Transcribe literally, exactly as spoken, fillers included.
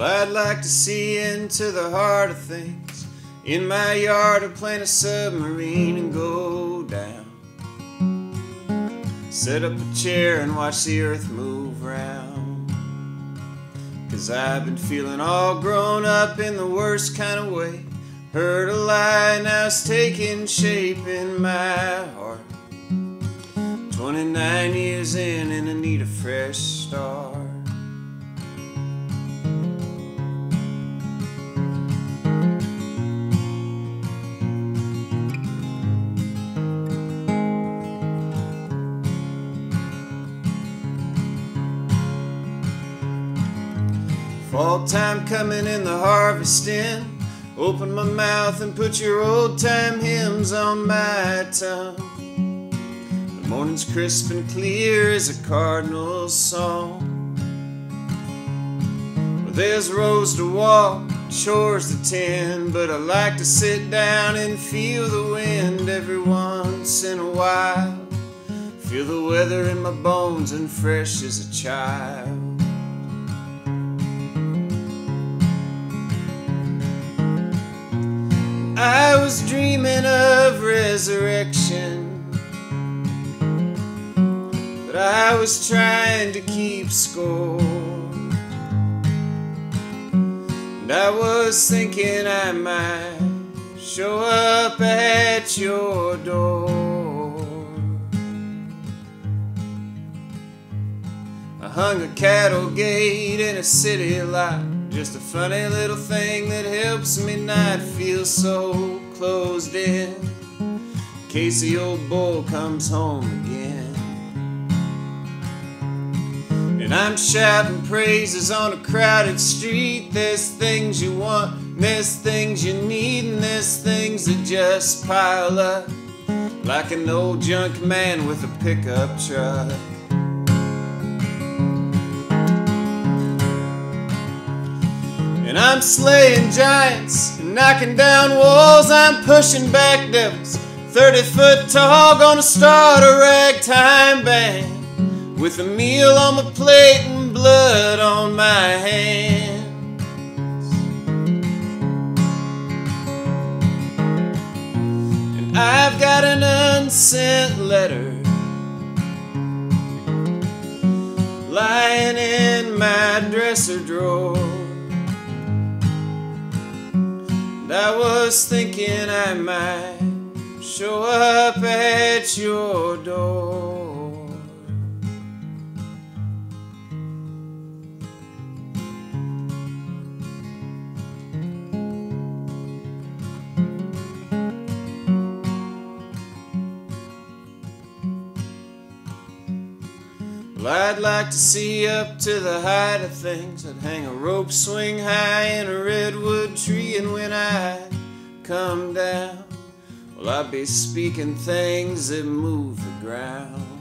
Well, I'd like to see into the heart of things. In my yard, I'll plant a submarine and go down. Set up a chair and watch the earth move round. 'Cause I've been feeling all grown up in the worst kind of way. Heard a lie, now it's taking shape in my heart. Twenty-nine years in and I need a fresh start. Fall time coming in the harvesting. Open my mouth and put your old-time hymns on my tongue. The morning's crisp and clear as a cardinal's song. Well, there's roads to walk, chores to tend, but I like to sit down and feel the wind every once in a while. Feel the weather in my bones and fresh as a child. I was dreaming of resurrection, but I was trying to keep score. And I was thinking I might show up at your door. I hung a cattle gate in a city lot, just a funny little thing that helps me not feel so closed in, in case the old bull comes home again. And I'm shouting praises on a crowded street. There's things you want, there's things you need, and there's things that just pile up, like an old junk man with a pickup truck. And I'm slaying giants and knocking down walls. I'm pushing back devils, thirty foot tall. Gonna start a ragtime band with a meal on my plate and blood on my hands. And I've got an unsent letter lying in my dresser drawer. I was thinking I might show up at your door. Well, I'd like to see up to the height of things. I'd hang a rope swing high in a redwood tree, and when I come down, well, I'll be speaking things that move the ground.